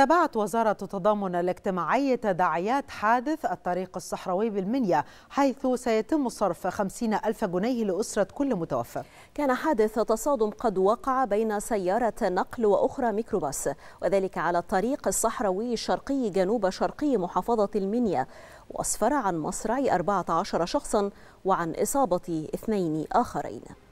تابعت وزارة التضامن الاجتماعي تداعيات حادث الطريق الصحراوي بالمنيا، حيث سيتم صرف 50,000 جنيه لأسرة كل متوفى. كان حادث تصادم قد وقع بين سيارة نقل وأخرى ميكروباص، وذلك على الطريق الصحراوي الشرقي جنوب شرقي محافظة المنيا، وأسفر عن مصرع 14 شخصا وعن إصابة 2 آخرين.